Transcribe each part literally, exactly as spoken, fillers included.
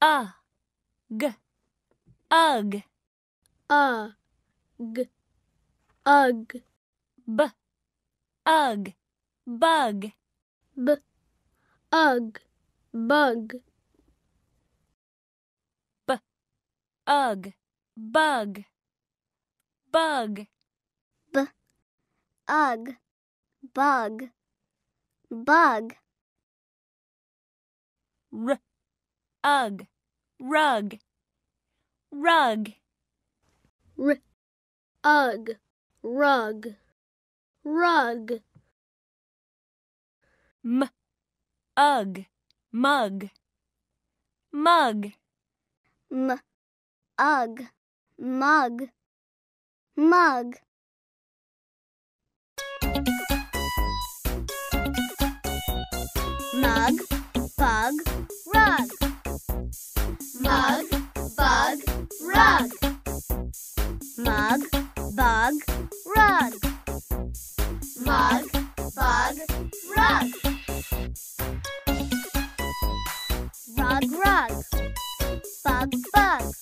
Ugh, ugh, ugh, ugh, b, ugh, bug, b, ugh, bug, b, ugh, bug, bug, b, ugh, bug, bug, r. Ugh, rug, rug, r, ugh, rug, rug, m, ugh, mug, mug, m, ugh, mug, mug. Mug, bug, rug. Mug, bug, rug. Mug, bug, rug. Mug, bug, rug. Rug, rug. Bug, bug.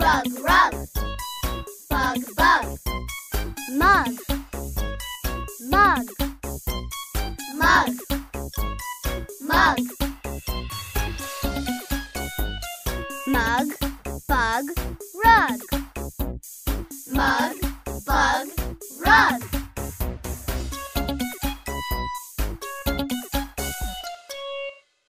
Rug, rug. Bug, bug. Mug. Mug. Mug. Mug. Mug, bug, rug. Mug, bug, rug.